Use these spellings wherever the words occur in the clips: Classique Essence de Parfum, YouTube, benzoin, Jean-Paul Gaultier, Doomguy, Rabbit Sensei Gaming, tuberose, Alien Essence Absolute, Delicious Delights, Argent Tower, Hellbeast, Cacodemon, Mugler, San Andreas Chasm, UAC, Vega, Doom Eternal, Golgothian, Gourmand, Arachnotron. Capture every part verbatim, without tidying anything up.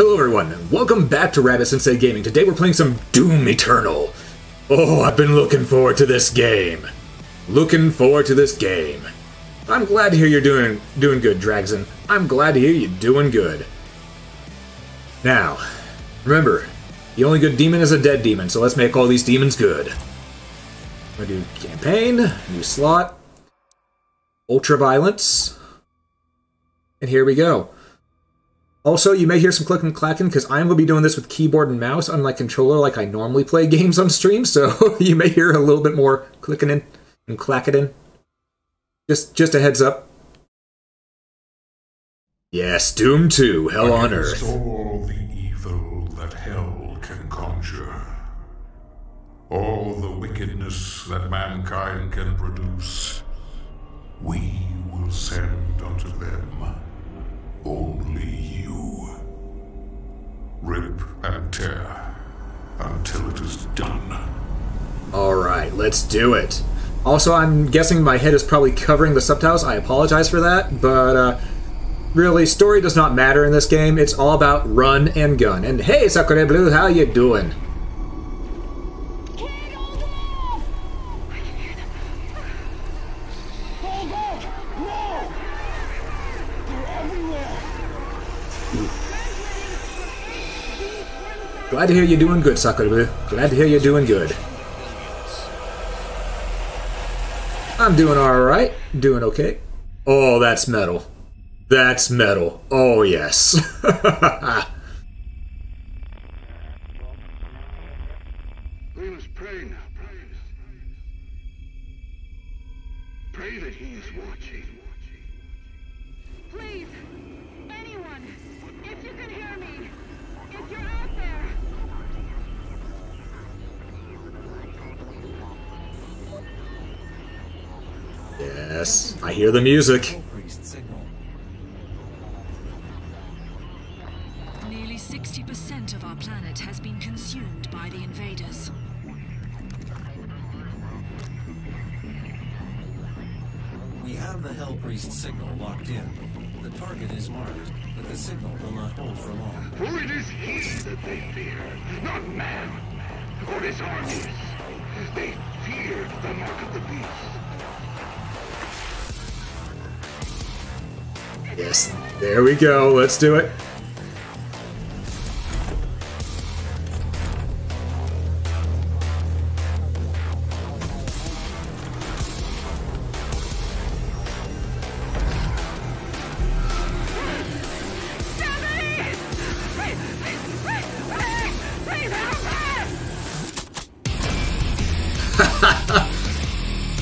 Hello everyone, welcome back to Rabbit Sensei Gaming. Today we're playing some Doom Eternal. Oh, I've been looking forward to this game. Looking forward to this game. I'm glad to hear you're doing doing good, Dragzon. I'm glad to hear you're doing good. Now, remember, the only good demon is a dead demon, so let's make all these demons good. I'm gonna do campaign, new slot, ultraviolence, and here we go. Also, you may hear some clicking and clacking because I'm going to be doing this with keyboard and mouse, unlike controller, like I normally play games on stream. So you may hear a little bit more clicking in and clacking in. Just, just a heads up. Yes, Doom two, Hell on Earth. All the evil that hell can conjure, all the wickedness that mankind can produce, we will send unto them. Only you. Rip and tear until it is done. Alright, let's do it. Also, I'm guessing my head is probably covering the subtitles. I apologize for that, but uh, really, story does not matter in this game. It's all about run and gun. And hey, Sakura Blue, how you doing? Glad to hear you're doing good, Sakura. Glad to hear you're doing good. I'm doing alright. Doing okay. Oh, that's metal. That's metal. Oh, yes. We must pray now. Pray. Pray that he is watching. Please, anyone, if you can hear me, if you're out there. Yes, I hear the music. Nearly sixty percent of our planet has been consumed by the invaders. We have the Hell Priest signal locked in. The target is marked, but the signal will not hold for long. For it is he that they fear, not man, or his armies. They fear the mark of the beast. Yes, there we go. Let's do it.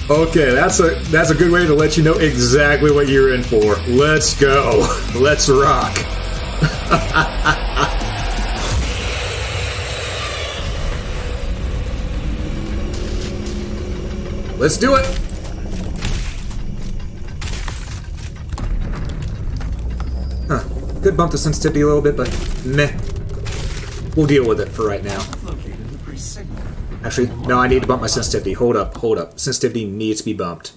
Okay, that's a that's a good way to let you know exactly what you're in for. Let's go. Let's rock. Let's do it. Huh. Could bump the sensitivity a little bit, but meh. We'll deal with it for right now. Actually, no, I need to bump my sensitivity. Hold up, hold up. Sensitivity needs to be bumped.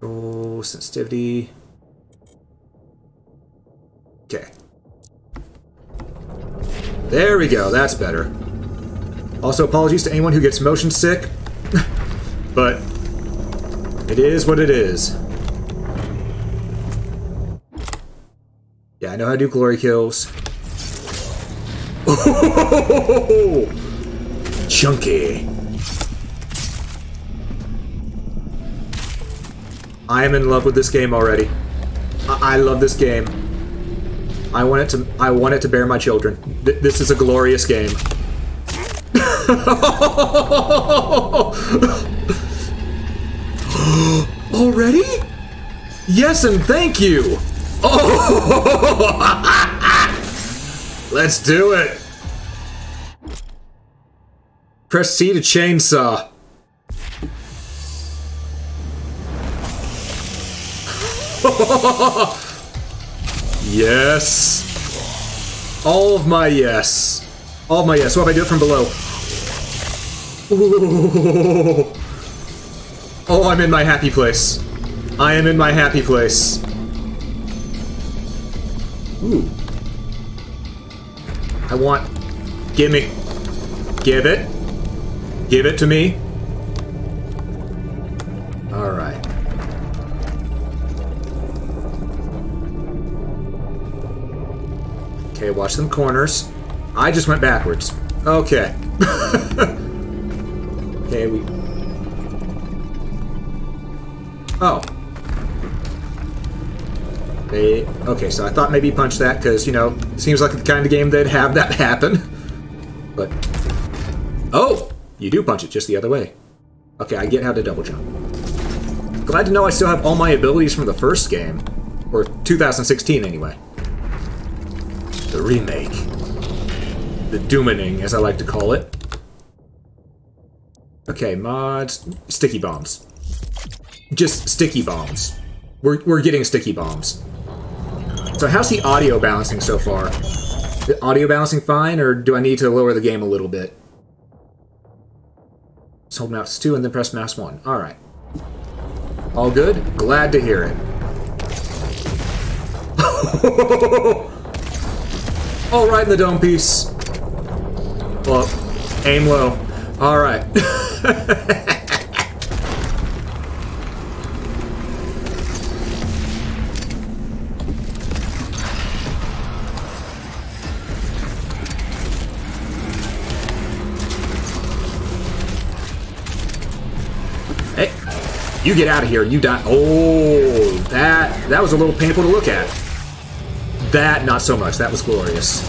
Oh, sensitivity. Okay. There we go, that's better. Also, apologies to anyone who gets motion sick, but it is what it is. Yeah, I know how to do glory kills. Oh, chunky. I am in love with this game already. I, I love this game. I want it to. I want it to bear my children. Th this is a glorious game. Already? Yes, and thank you. Oh. Let's do it! Press C to chainsaw. Yes! All of my yes. All of my yes. What if I do it from below? Ooh. Oh, I'm in my happy place. I am in my happy place. Ooh. I want... Give me... Give it. Give it to me. Alright. Okay, watch them corners. I just went backwards. Okay. Okay, we... Oh. They... Okay, so I thought maybe punch that, because, you know, it seems like the kind of game they'd have that happen. But... Oh! You do punch it, just the other way. Okay, I get how to double jump. Glad to know I still have all my abilities from the first game. Or two thousand sixteen, anyway. The remake. The Doomening, as I like to call it. Okay, mods... Sticky bombs. Just sticky bombs. We're, we're getting sticky bombs. So how's the audio balancing so far? The audio balancing fine, or do I need to lower the game a little bit? Just hold mouse two and then press mouse one. Alright. All good? Glad to hear it. All right in the dome piece. Well, aim low. Alright. You get out of here, you die. Oh, that that was a little painful to look at. That, not so much. That was glorious.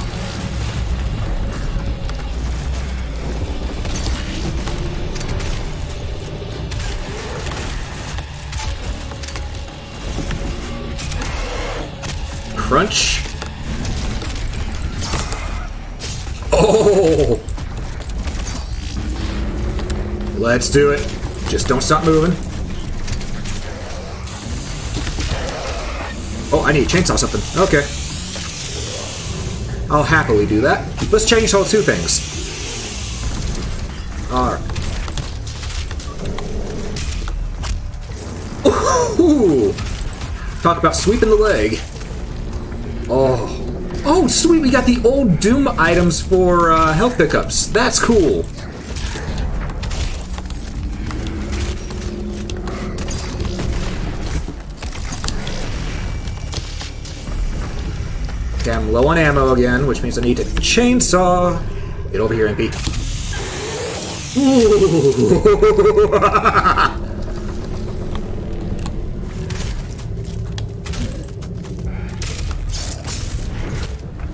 Crunch. Oh! Let's do it. Just don't stop moving. Oh, I need to chainsaw something. Okay. I'll happily do that. Let's chainsaw two things. Alright. Ooh! Talk about sweeping the leg. Oh. Oh, sweet, we got the old Doom items for uh, health pickups. That's cool. I'm low on ammo again, which means I need to chainsaw. Get over here, M P.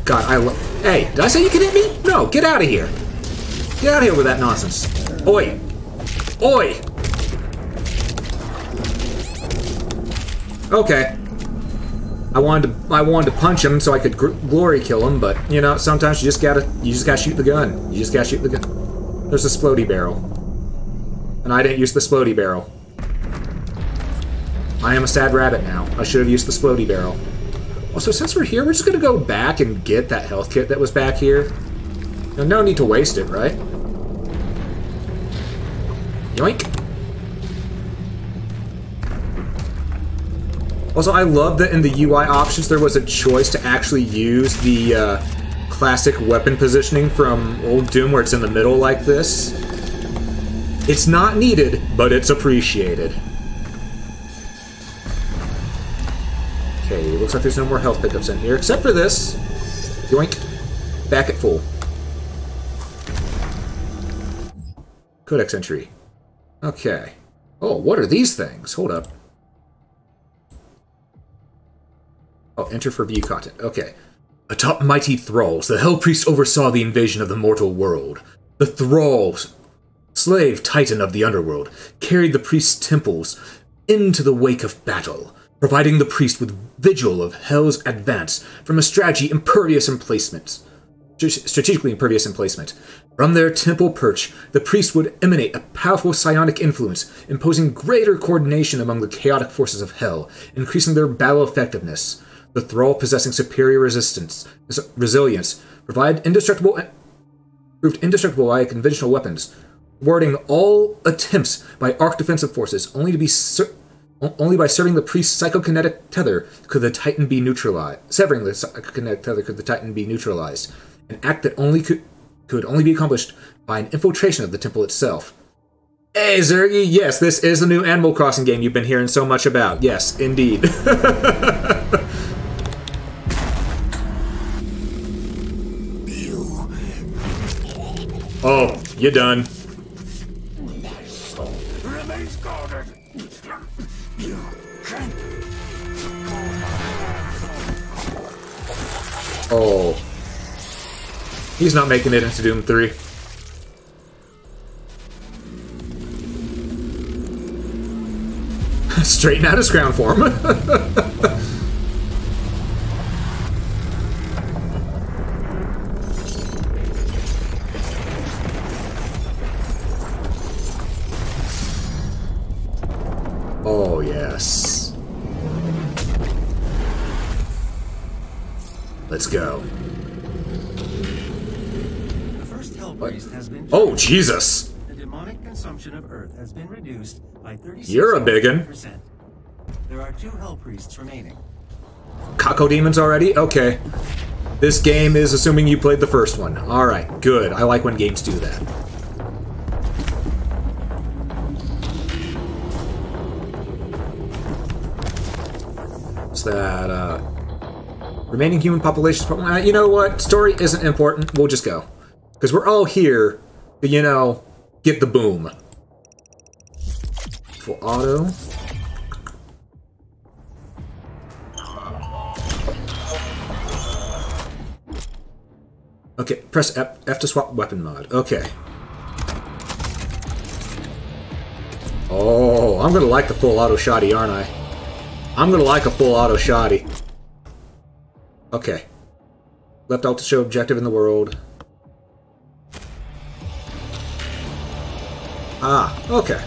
God, I love... Hey, did I say you could hit me? No, get out of here. Get out of here with that nonsense. Oi. Oi. Okay. I wanted to, I wanted to punch him so I could glory kill him, but you know, sometimes you just gotta, you just gotta shoot the gun. You just gotta shoot the gun. There's a splody barrel, and I didn't use the splody barrel. I am a sad rabbit now. I should have used the splody barrel. Also, since we're here, we're just gonna go back and get that health kit that was back here. No, no need to waste it, right? Yoink. Also, I love that in the U I options there was a choice to actually use the uh, classic weapon positioning from old Doom where it's in the middle like this. It's not needed, but it's appreciated. Okay, looks like there's no more health pickups in here, except for this. Yoink. Back at full. Codex entry. Okay. Oh, what are these things? Hold up. Oh, enter for view content. Okay. Atop mighty thralls, the Hell Priest oversaw the invasion of the mortal world. The thralls, slave titan of the underworld, carried the priest's temples into the wake of battle, providing the priest with vigil of Hell's advance from a strategy impervious in placement. Strategically impervious in placement. From their temple perch, the priest would emanate a powerful psionic influence, imposing greater coordination among the chaotic forces of Hell, increasing their battle effectiveness. The thrall possessing superior resistance, resilience, provide indestructible, proved indestructible by conventional weapons, thwarting all attempts by arc defensive forces, only to be Only by serving the priest's psychokinetic tether could the Titan be neutralized. Severing the psychokinetic tether could the Titan be neutralized. An act that only could could only be accomplished by an infiltration of the temple itself. Hey, Zergy, yes, this is the new Animal Crossing game you've been hearing so much about. Yes, indeed. Oh, you're done. Oh. He's not making it into Doom three. Straighten out his crown form. Oh, yes. Let's go. Oh, Jesus! The demonic consumption of Earth has been reduced by thirty-six percent. You're a biggin. There are two hell priests remaining. Cacodemons already? Okay. This game is assuming you played the first one. All right, good. I like when games do that. What's that? Uh, remaining human populations. Uh, you know what? Story isn't important. We'll just go. Because we're all here to, you know, get the boom. Full auto. Okay, press F, F to swap weapon mod. Okay. Oh, I'm gonna like the full auto shoddy, aren't I? I'm gonna like a full auto shoddy. Okay. Left alt to show objective in the world. Ah, okay.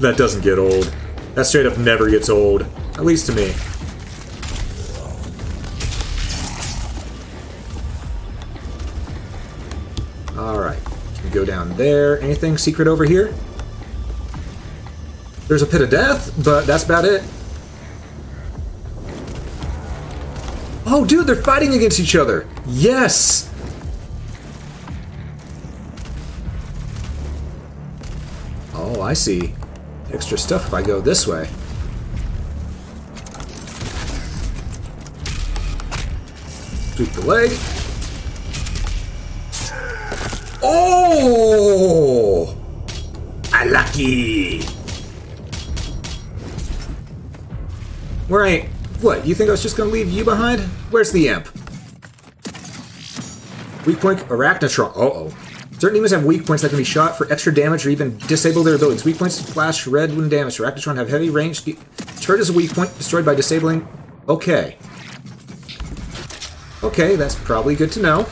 That doesn't get old. That straight up never gets old. At least to me. Alright. Can we go down there? Anything secret over here? There's a pit of death, but that's about it. Oh, dude, they're fighting against each other. Yes! Oh, I see. Extra stuff if I go this way. Sweep the leg. Oh! I lucky! Where I... What, you think I was just gonna leave you behind? Where's the imp? Weak point Arachnotron. Uh-oh. Certain demons have weak points that can be shot for extra damage or even disable their abilities. Weak points flash red when damaged. Arachnotron have heavy range. The turret is a weak point destroyed by disabling... Okay. Okay, that's probably good to know.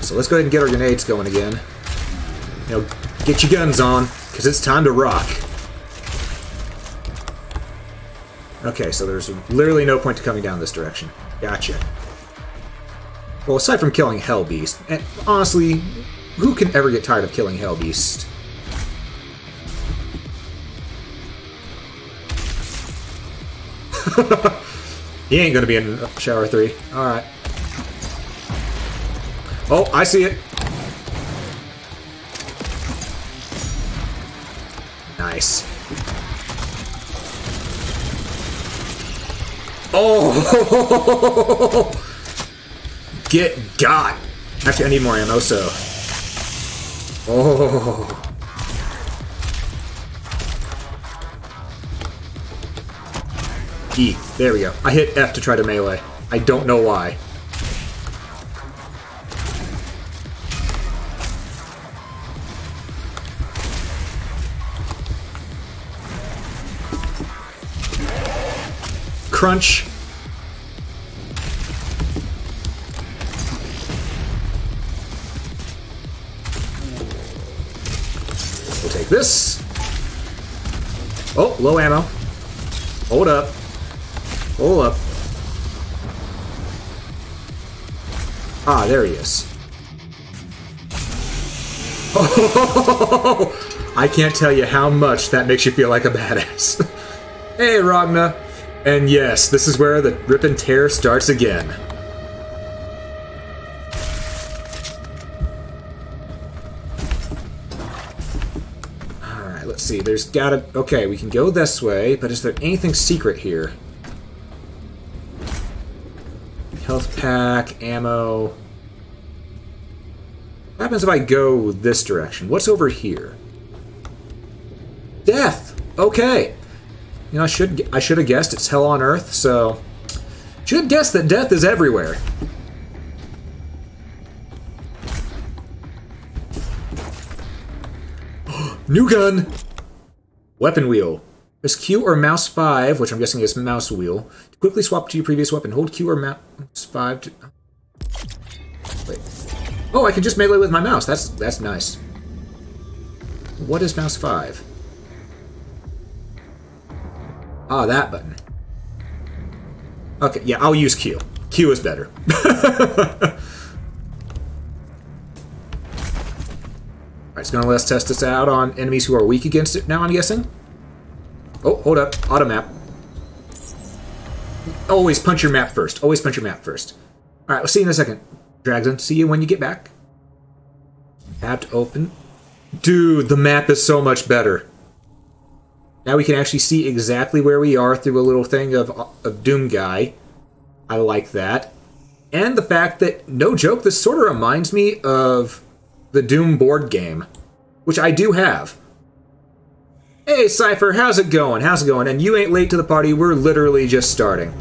So let's go ahead and get our grenades going again. You know, get your guns on, because it's time to rock. Okay, so there's literally no point to coming down this direction. Gotcha. Well, aside from killing Hellbeast, and honestly, who can ever get tired of killing Hellbeast? He ain't gonna be in Shower three. Alright. Oh, I see it. Nice. Oh! Get got. Actually, I need more ammo, so. Oh. E. There we go. I hit F to try to melee. I don't know why. Crunch. this. Oh, low ammo. Hold up. Hold up. Ah, there he is. Oh, I can't tell you how much that makes you feel like a badass. Hey, Ragna. And yes, this is where the rip and tear starts again. Let's see, there's gotta... Okay, we can go this way, but is there anything secret here? Health pack, ammo... What happens if I go this direction? What's over here? Death! Okay! You know, I should I should have guessed it's Hell on Earth, so... Should guess that death is everywhere. New gun! Weapon wheel. Press Q or mouse five, which I'm guessing is mouse wheel, to quickly swap to your previous weapon. Hold Q or mouse five to... Wait. Oh, I can just melee with my mouse. That's that's nice. What is mouse five? Ah, that button. Okay, yeah, I'll use Q. Q is better. It's gonna let us test this out on enemies who are weak against it now, I'm guessing. Oh, hold up. Auto map. Always punch your map first. Always punch your map first. Alright, we'll see you in a second, Dragson. See you when you get back. Map to open. Dude, the map is so much better. Now we can actually see exactly where we are through a little thing of, of Doomguy. I like that. And the fact that, no joke, this sort of reminds me of the Doom board game, which I do have. Hey, Cypher, how's it going? How's it going? And you ain't late to the party. We're literally just starting.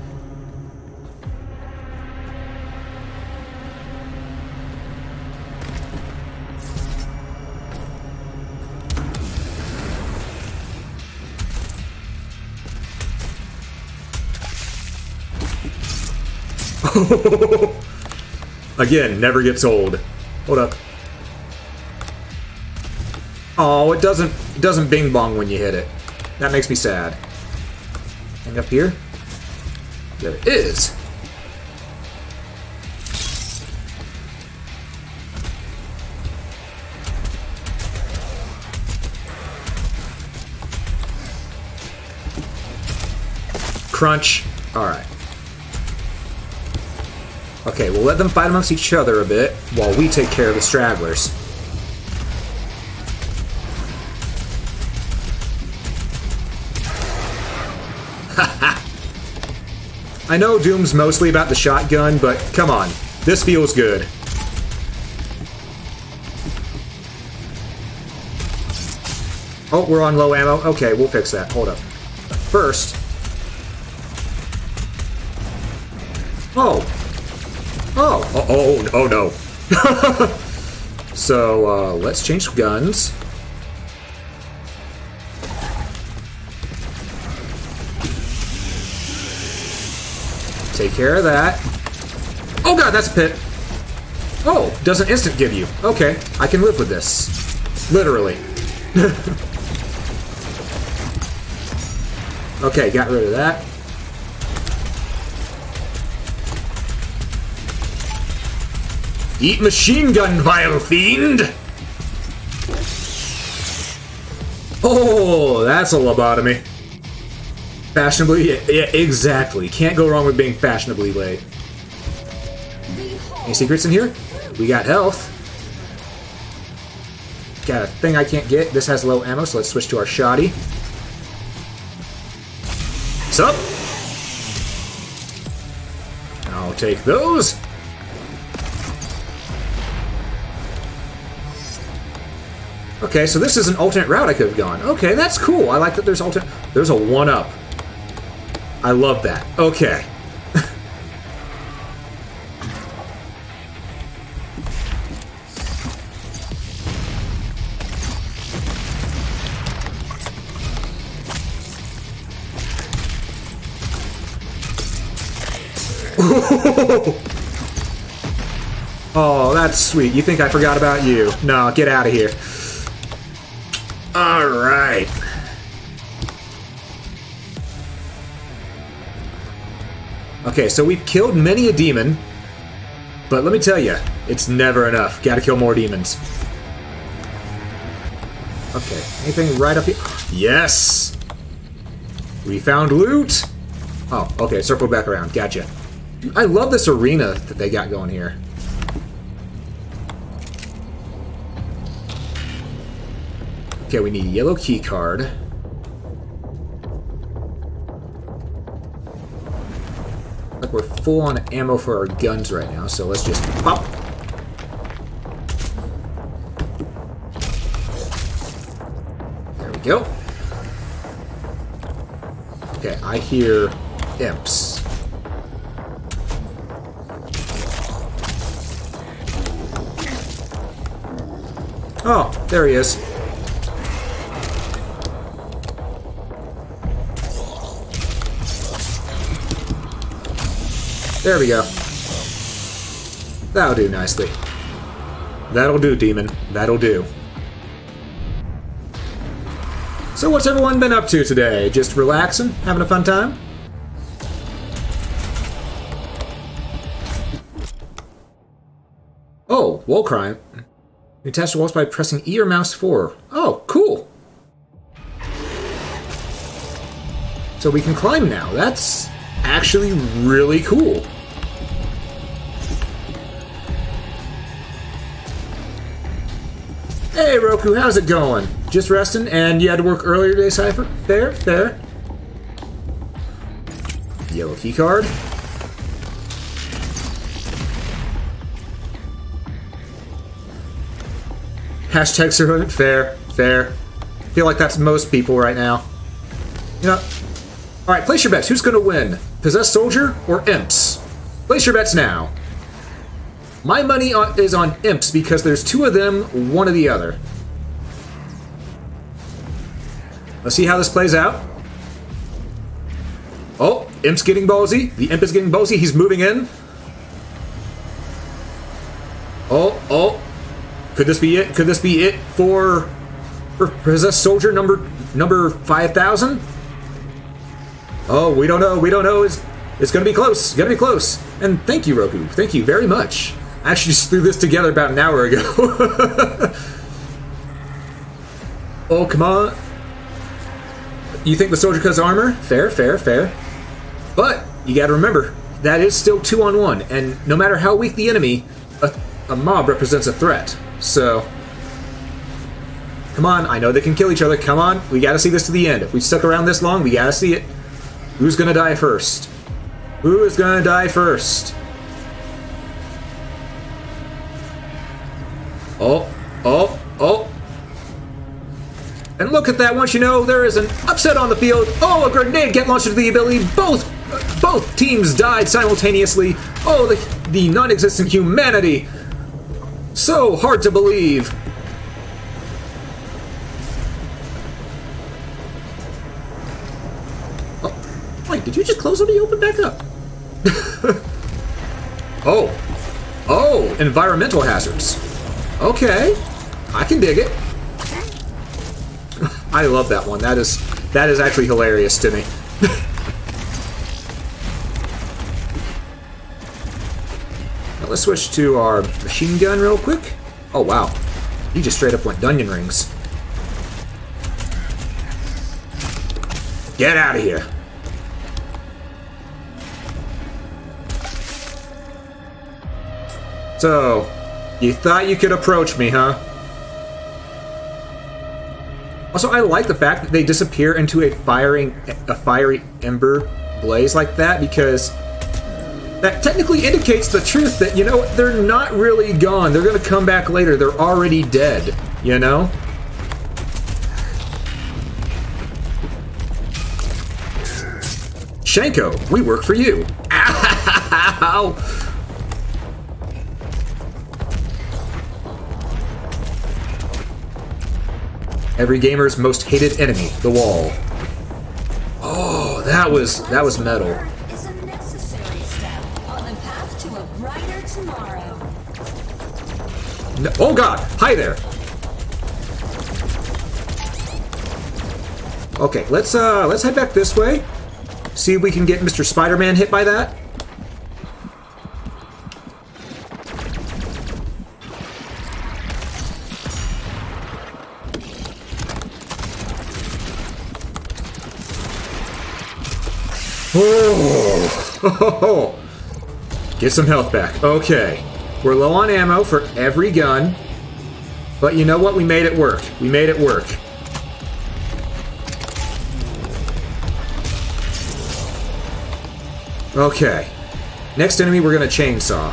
Again, never gets old. Hold up. Oh, it doesn't it doesn't bing bong when you hit it. That makes me sad. And up here? There it is. Crunch. Alright. Okay, we'll let them fight amongst each other a bit while we take care of the stragglers. I know Doom's mostly about the shotgun, but come on, this feels good. Oh, we're on low ammo. Okay, we'll fix that. Hold up. First. Oh. Oh. Oh, oh, oh no. So, uh, let's change guns. Take care of that. Oh god, that's a pit. Oh, doesn't instant give you. Okay, I can live with this. Literally. Okay, got rid of that. Eat machine gun, vile fiend! Oh, that's a lobotomy. Fashionably? Yeah, yeah, exactly. Can't go wrong with being fashionably late. Any secrets in here? We got health. Got a thing I can't get. This has low ammo, so let's switch to our shoddy. What's up? I'll take those. Okay, so this is an alternate route I could have gone. Okay, that's cool. I like that there's alternate... There's a one-up. I love that. Okay. Oh, that's sweet. You think I forgot about you? No, get out of here. All right. right. Okay, so we've killed many a demon, but let me tell you, it's never enough. Gotta kill more demons. Okay, anything right up here? Yes! We found loot! Oh, okay, circle back around. Gotcha. I love this arena that they got going here. Okay, we need a yellow key card. Like we're full on ammo for our guns right now, so let's just pop. There we go. Okay, I hear imps. Oh, there he is. There we go. That'll do nicely. That'll do, demon. That'll do. So what's everyone been up to today? Just relaxing? Having a fun time? Oh, wall crime. You attach the walls by pressing E or mouse four. Oh, cool. So we can climb now. That's actually really cool. Hey, Roku, how's it going? Just resting, and you had to work earlier today, Cypher? Fair, fair. Yellow key card. Hashtag servant, fair, fair. I feel like that's most people right now. You know, all right, place your bets. Who's gonna win? Possessed Soldier or Imps? Place your bets now. My money on, is on Imps because there's two of them, one or the other. Let's see how this plays out. Oh, Imp's getting ballsy. The Imp is getting ballsy. He's moving in. Oh, oh. Could this be it? Could this be it for, for Possessed Soldier number number five thousand? Oh, we don't know. We don't know. It's, it's going to be close. It's going to be close. And thank you, Roku. Thank you very much. I actually just threw this together about an hour ago. Oh, come on. You think the soldier has armor? Fair, fair, fair. But you got to remember, that is still two on one. And no matter how weak the enemy, a, a mob represents a threat. So, come on. I know they can kill each other. Come on. We got to see this to the end. If we stuck around this long, we got to see it. Who's gonna die first? Who is gonna die first? Oh, oh, oh. And look at that, once you know there is an upset on the field. Oh, a grenade get launched into the ability. Both both teams died simultaneously. Oh, the, the non-existent humanity. So hard to believe. Did you just close it or you open back up? Oh. Oh, environmental hazards. Okay. I can dig it. I love that one. That is that is actually hilarious to me. Now let's switch to our machine gun real quick. Oh, wow. He just straight up went Dunyan Rings. Get out of here. So, you thought you could approach me, huh? Also, I like the fact that they disappear into a firing, a fiery ember blaze like that, because that technically indicates the truth that, you know, they're not really gone. They're going to come back later. They're already dead, you know? Shanko, we work for you. Ow! Every gamer's most hated enemy, the wall. Oh, that was that was metal. Is a necessary step on the path to a brighter tomorrow. No, oh God! Hi there. Okay, let's uh, let's head back this way. See if we can get Mister Spider-Man hit by that. Oh, get some health back. Okay, we're low on ammo for every gun, but you know what? We made it work. We made it work. Okay, next enemy we're gonna chainsaw.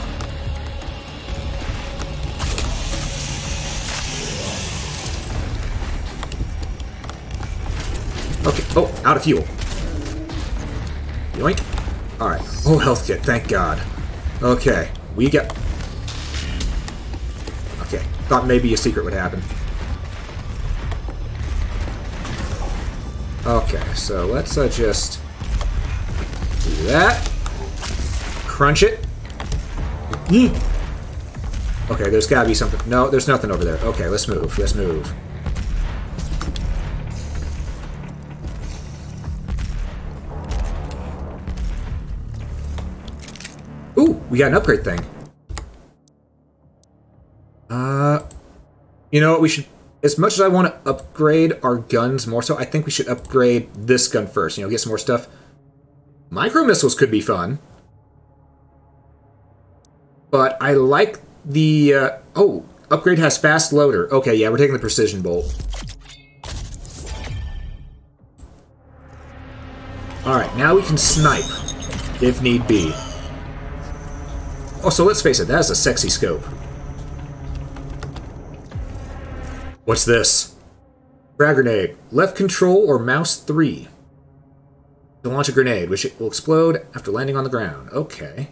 Okay, oh, out of fuel. Yoink. Alright. Oh, health kit. Thank God. Okay. We got... Okay. Thought maybe a secret would happen. Okay. So let's uh, just do that. Crunch it. Yeet. Okay. There's gotta be something. No, there's nothing over there. Okay. Let's move. Let's move. We got an upgrade thing. Uh, you know what? We should, as much as I want to upgrade our guns more so, I think we should upgrade this gun first. You know, get some more stuff. Micro missiles could be fun. But I like the, uh, oh, upgrade has fast loader. Okay, yeah, we're taking the precision bolt. All right, now we can snipe if need be. Oh, so let's face it, that is a sexy scope. What's this? Frag grenade. Left control or mouse three. To launch a grenade, which it will explode after landing on the ground. Okay.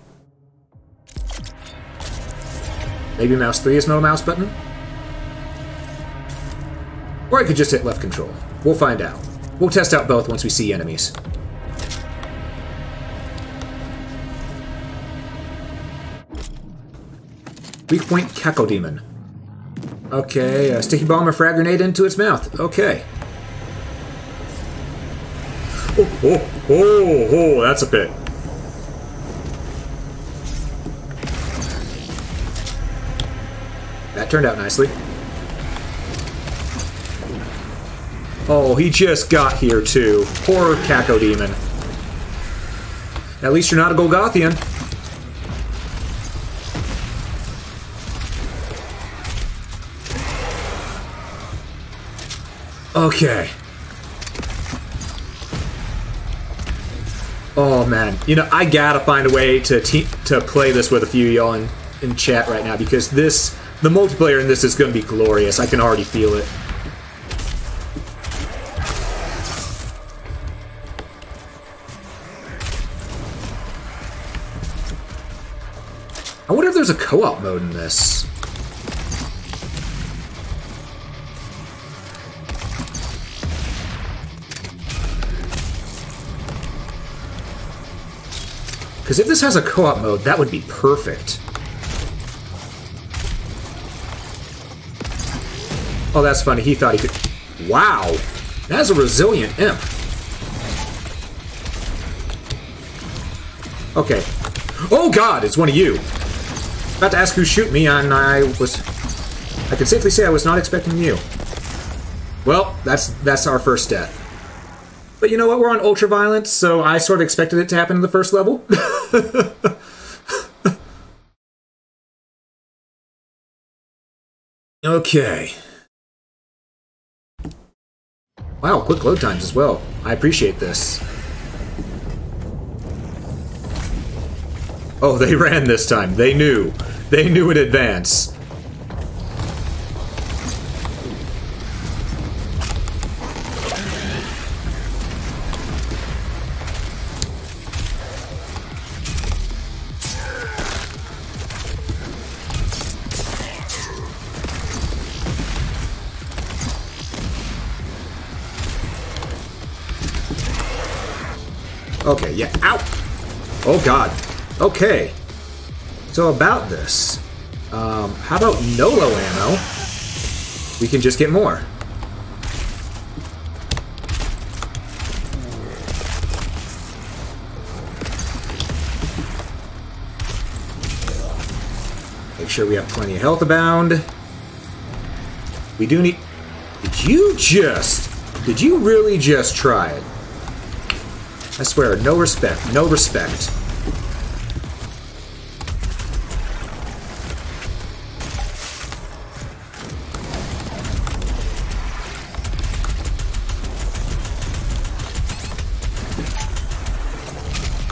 Maybe mouse three is no mouse button? Or I could just hit left control. We'll find out. We'll test out both once we see enemies. Weak point, Cacodemon. Okay, a sticky bomb or frag grenade into its mouth. Okay. Oh, oh, oh, oh, that's a pit. That turned out nicely. Oh, he just got here, too. Poor Cacodemon. At least you're not a Golgothian. Okay. Oh, man. You know, I gotta find a way to te to play this with a few of y'all in, in chat right now, because this, the multiplayer in this is gonna be glorious. I can already feel it. I wonder if there's a co-op mode in this. Because if this has a co-op mode, that would be perfect. Oh, that's funny. He thought he could... Wow! That's a resilient imp. Okay. Oh, God! It's one of you! About to ask who shoot me, and I was... I can safely say I was not expecting you. Well, that's, that's our first death. But you know what? We're on ultraviolence, so I sort of expected it to happen in the first level. Okay. Wow, quick load times as well. I appreciate this. Oh, they ran this time. They knew. They knew in advance. Okay, yeah. Ow! Oh, God. Okay. So about this. Um, how about N O L O ammo? We can just get more. Make sure we have plenty of health abound. We do need... Did you just... Did you really just try it? I swear, no respect. No respect.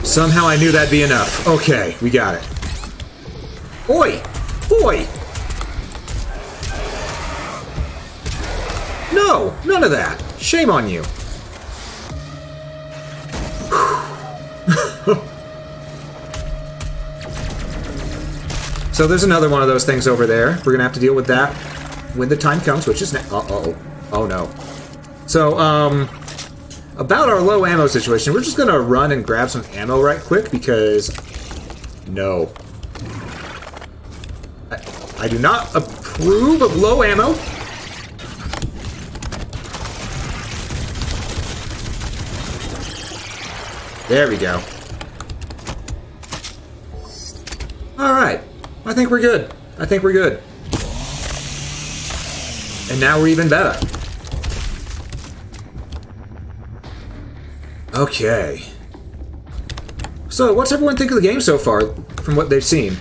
Somehow I knew that'd be enough. Okay, we got it. Oi! Oi! No! None of that! Shame on you. So there's another one of those things over there. We're gonna have to deal with that when the time comes, which is... Uh-oh. Uh-oh. Oh, no. So, um... about our low ammo situation, we're just gonna run and grab some ammo right quick, because... No. I, I do not approve of low ammo. There we go. Alright. I think we're good. I think we're good. And now we're even better. Okay. So, what's everyone think of the game so far, from what they've seen?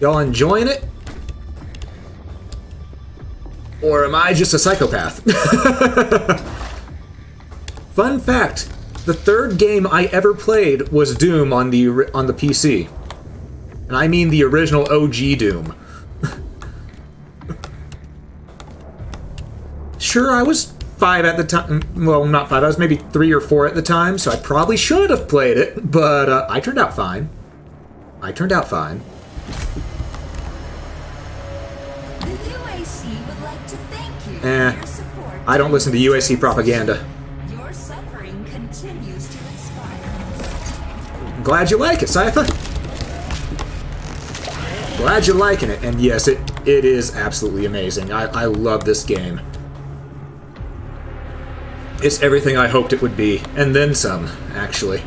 Y'all enjoying it? Or am I just a psychopath? Fun fact, the third game I ever played was Doom on the, on the P C. And I mean the original O G Doom. Sure, I was... five at the time. Well, not five. I was maybe three or four at the time, so I probably should have played it, but uh, I turned out fine. I turned out fine. The U A C would like to thank you eh, for your support. I don't listen to U A C propaganda. Your suffering continues to inspire us. Glad you like it, Sypha. Glad you're liking it, and yes, it it is absolutely amazing. I, I love this game. It's everything I hoped it would be, and then some, actually.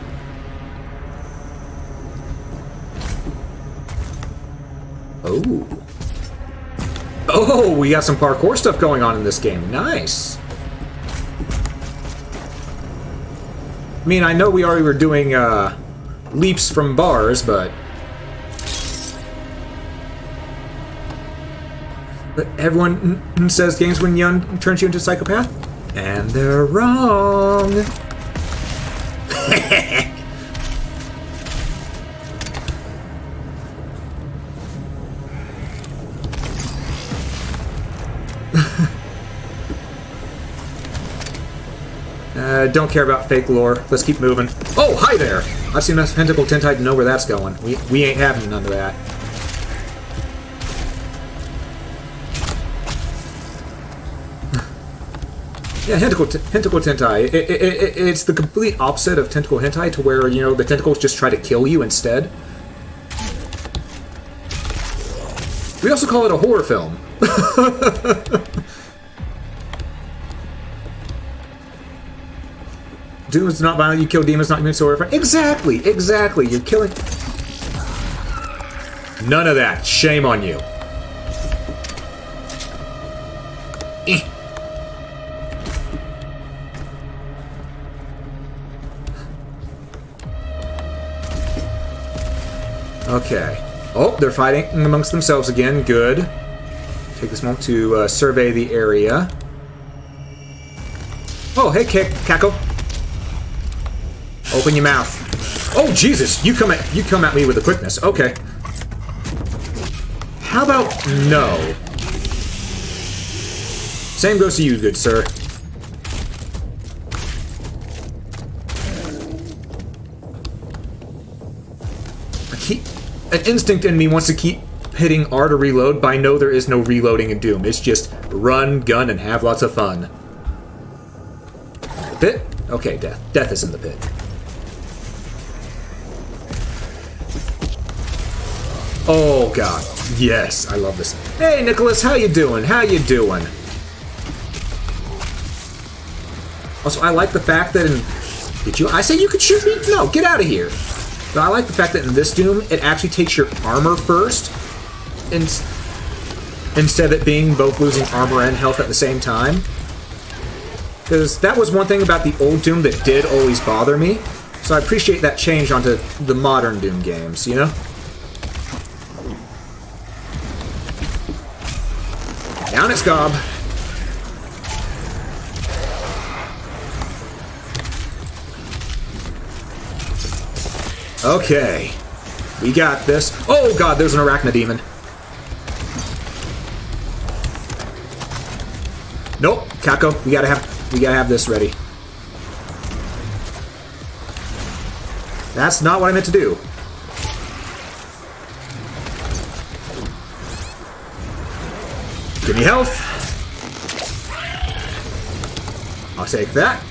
Oh. Oh, we got some parkour stuff going on in this game. Nice. I mean, I know we already were doing uh, leaps from bars, but... But everyone says games when young turns you into a psychopath? And they're wrong. uh, don't care about fake lore. Let's keep moving. Oh, hi there! I've seen enough Pentacle Tentide to know where that's going. We, we ain't having none of that. Yeah, tentacle, tentacle hentai. It, it, it, it's the complete opposite of tentacle hentai, to where, you know, the tentacles just try to kill you instead. We also call it a horror film. Doom's not violent. You kill demons, not immune to horror. Exactly, exactly. You're killing. None of that. Shame on you. Eh. Okay. Oh, they're fighting amongst themselves again. Good. Take this moment to uh, survey the area. Oh, hey, Caco. Open your mouth. Oh, Jesus! You come at you come at me with the quickness. Okay. How about no? Same goes to you, good sir. An instinct in me wants to keep hitting R to reload, but I know there is no reloading in Doom. It's just run, gun, and have lots of fun. Pit? Okay, death. Death is in the pit. Oh, God. Yes, I love this. Hey, Nicholas, how you doing? How you doing? Also, I like the fact that in... Did you... I said you could shoot me? No, get out of here. But I like the fact that in this Doom, it actually takes your armor first, in instead of it being both losing armor and health at the same time. Because that was one thing about the old Doom that did always bother me. So I appreciate that change onto the modern Doom games, you know? Down it's Gob! Okay. We got this. Oh god, there's an Arachnodemon. Nope, Kako, we gotta have we gotta have this ready. That's not what I meant to do. Give me health. I'll take that.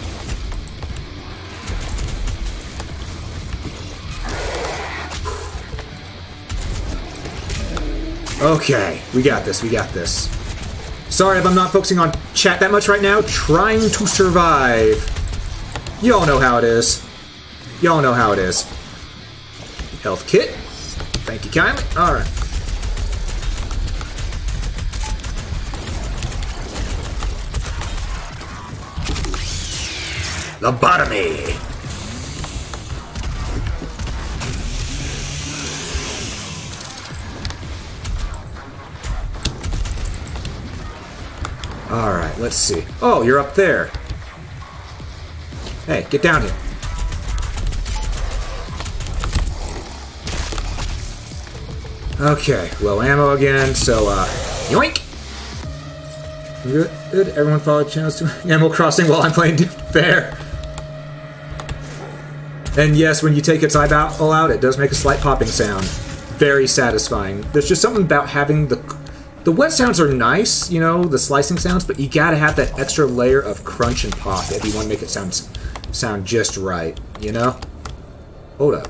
Okay, we got this, we got this. Sorry if I'm not focusing on chat that much right now. Trying to survive. Y'all know how it is. Y'all know how it is. Health kit. Thank you kindly. Alright. Lobotomy. Alright, let's see. Oh, you're up there. Hey, get down here. Okay, low ammo again, so, uh, yoink! Good, everyone follow channels to Animal Crossing while I'm playing Doom. Fair. And yes, when you take its eyeball out, it does make a slight popping sound. Very satisfying. There's just something about having the... The wet sounds are nice, you know, the slicing sounds, but you gotta have that extra layer of crunch and pop if you want to make it sound sound just right, you know? Hold up.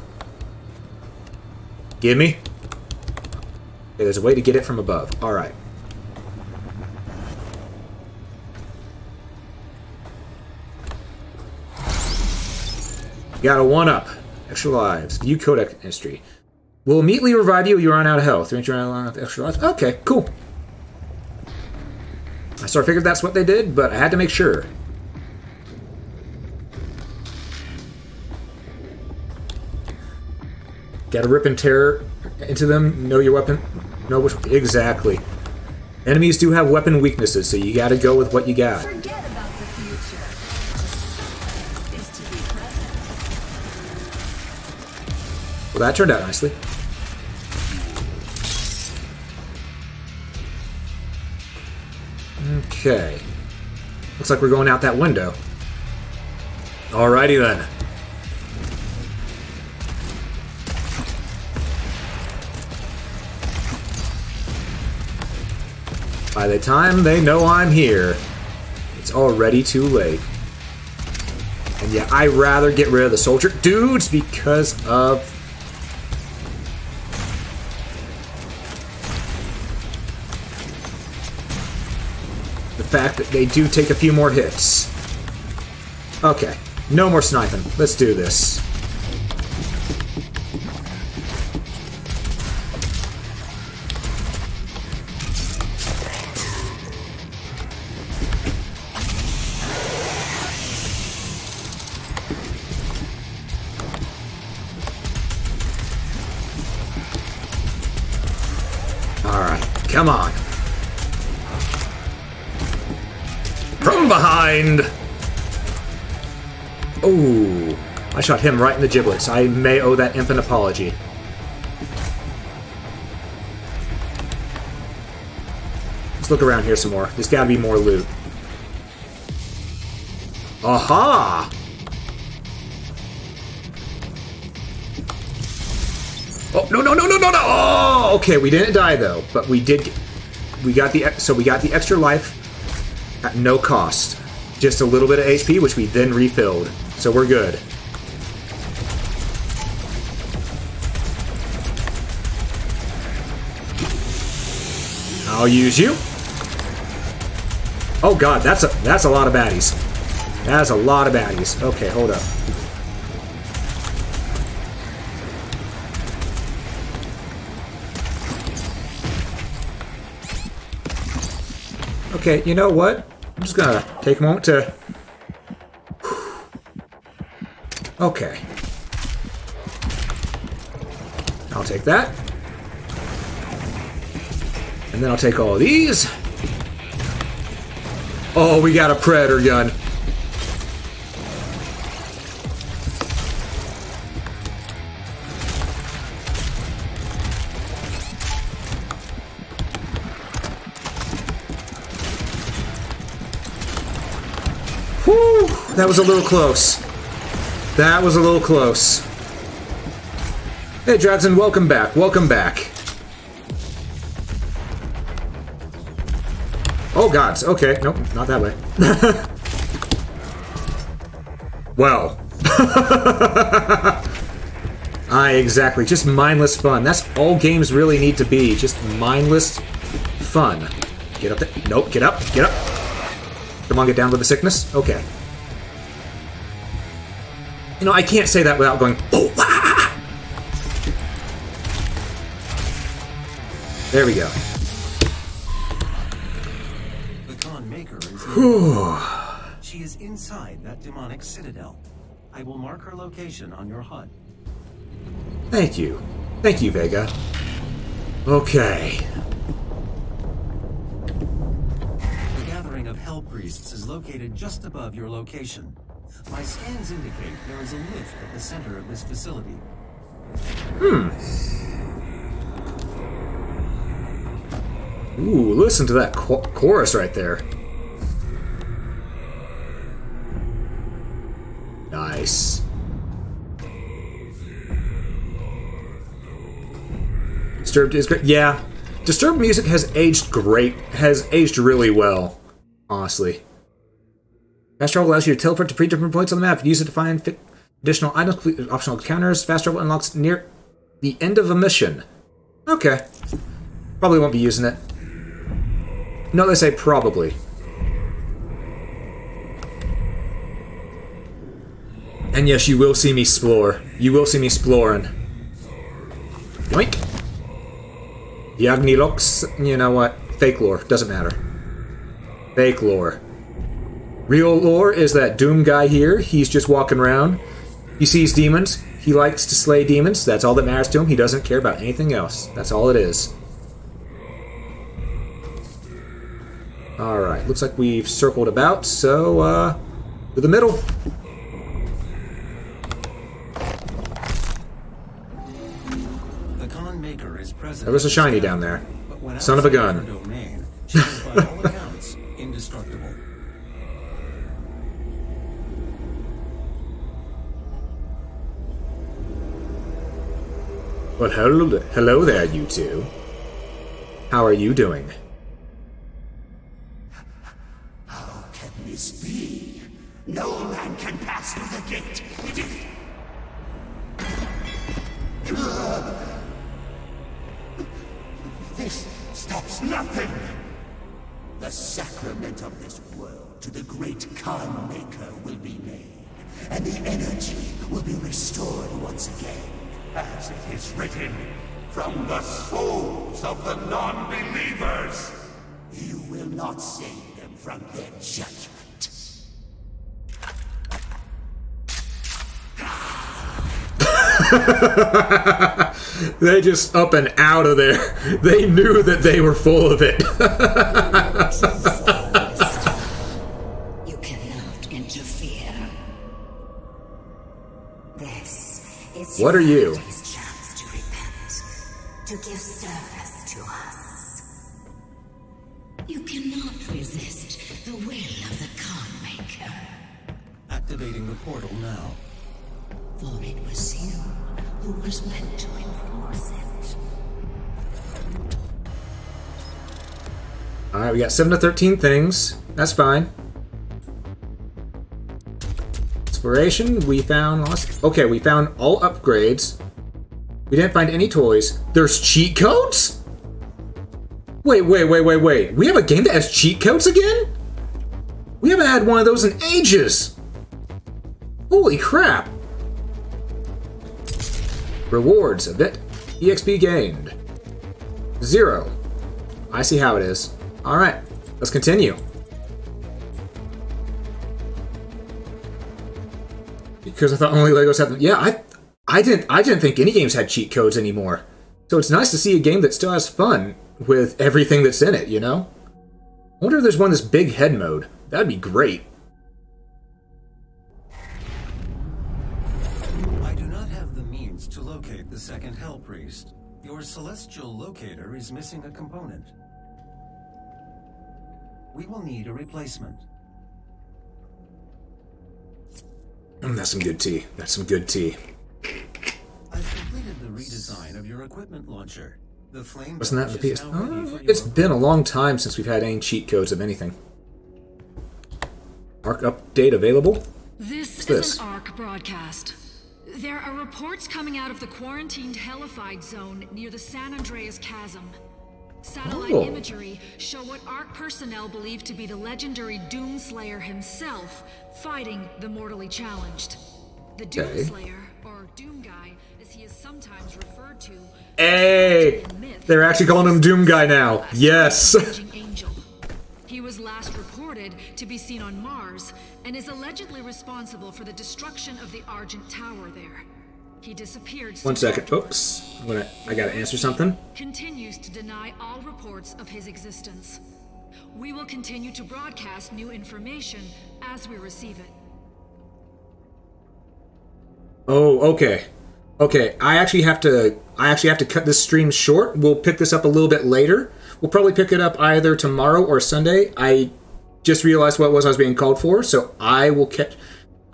Gimme. Okay, there's a way to get it from above. Alright. Got a one-up. Extra lives. View codec history. We'll immediately revive you, you run out of health. You run out of extra lives. Okay, cool. I sort of figured that's what they did, but I had to make sure. Gotta rip and tear into them. Know your weapon. Know which. Exactly. Enemies do have weapon weaknesses, so you gotta go with what you got. Forget about the future. It's to be present. Well, that turned out nicely. Okay. Looks like we're going out that window. Alrighty then. By the time they know I'm here, it's already too late. And yeah, I'd rather get rid of the soldier dudes because of... the fact that they do take a few more hits. Okay, no more sniping. Let's do this. Come on. From behind! Oh, I shot him right in the giblets. I may owe that imp an apology. Let's look around here some more. There's gotta be more loot. Aha! Oh, no, no, no, no, no, no! Oh! Okay, we didn't die though, but we did. We got the so we got the extra life at no cost, just a little bit of H P, which we then refilled. So we're good. I'll use you. Oh god, that's a that's a lot of baddies. That's a lot of baddies. Okay, hold up. Okay, you know what? I'm just gonna take a moment to... Okay. I'll take that. And then I'll take all of these. Oh, we got a predator gun. Whew, that was a little close. That was a little close. Hey, Johnson, welcome back. Welcome back. Oh, gods. Okay. Nope. Not that way. Well. Aye, exactly. Just mindless fun. That's all games really need to be. Just mindless fun. Get up there. Nope. Get up. Get up. Come on, get down with the sickness. Okay. You know, I can't say that without going, oh, ah! There we go. Whew. She is inside that demonic citadel. I will mark her location on your H U D. Thank you. Thank you, Vega. Okay. The gathering of Hell Priests is located just above your location. My scans indicate there is a lift at the center of this facility. Hmm. Ooh, listen to that cho- chorus right there. Nice. Disturbed is great. Yeah. Disturbed music has aged great. Has aged really well, honestly. Fast travel allows you to teleport to three different points on the map. Use it to find fit additional items, complete optional encounters. Fast travel unlocks near the end of a mission. Okay. Probably won't be using it. No, they say probably. And yes, you will see me splore. You will see me sploring. Yoink. Yagnilox. You know what? Fake lore. Doesn't matter. Fake lore. Real lore is that Doom guy here. He's just walking around. He sees demons. He likes to slay demons. That's all that matters to him. He doesn't care about anything else. That's all it is. Alright. Looks like we've circled about. So, uh... to the middle. There was a shiny down there. Son of a gun. Domain, she is by all accounts indestructible. Well, hello, hello there, you two. How are you doing? How can this be? No man can pass through the gate. It is... This stops nothing! The sacrament of this world to the great Khan Maker will be made, and the energy will be restored once again, as it is written, from the souls of the non-believers! You will not save them from their judgment. They just up and out of there. They knew that they were full of it. You cannot interfere. This is what are you? Chance to repent, to give service to us. You cannot resist the will of the Khan Maker. Activating the portal now. For it was you who was meant to enforce it. Alright, we got seven to thirteen things. That's fine. Exploration, we found lost. Okay, we found all upgrades. We didn't find any toys. There's cheat codes? Wait, wait, wait, wait, wait. We have a game that has cheat codes again? We haven't had one of those in ages. Holy crap. Rewards, event, E X P gained. Zero. I see how it is. Alright. Let's continue. Because I thought only Legos had them. Yeah, I, I didn't, I didn't think any games had cheat codes anymore. So it's nice to see a game that still has fun with everything that's in it, you know? I wonder if there's one that's big head mode. That'd be great. I do not have the means to locate the second Hell Priest. Your celestial locator is missing a component. We will need a replacement. Mm, that's some good tea. That's some good tea. I've completed the redesign of your equipment launcher. The flame. Wasn't that the piece? Oh, it's been a long time since we've had any cheat codes of anything. Arc update available? This What's is an Arc broadcast. There are reports coming out of the quarantined hellified zone near the San Andreas Chasm. Satellite oh. imagery show what Ark personnel believe to be the legendary Doomslayer himself fighting the mortally challenged. The Doomslayer, or Doomguy, as he is sometimes referred to. Hey! They're actually calling him Doomguy now. Yes! He was last reported to be seen on Mars and is allegedly responsible for the destruction of the Argent Tower there. He disappeared. One second, folks. I'm gonna, I gotta answer something. Continues to deny all reports of his existence. We will continue to broadcast new information as we receive it. Oh, okay. Okay, I actually have to I actually have to cut this stream short. We'll pick this up a little bit later. We'll probably pick it up either tomorrow or Sunday. I just realized what it was I was being called for, so I will catch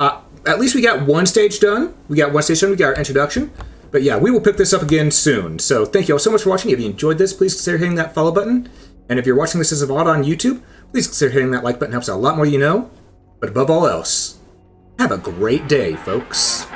uh, at least we got one stage done. We got one stage done. We got our introduction. But yeah, we will pick this up again soon. So thank you all so much for watching. If you enjoyed this, please consider hitting that follow button. And if you're watching this as a V O D on YouTube, please consider hitting that like button. Helps out a lot more, you know. But above all else, have a great day, folks.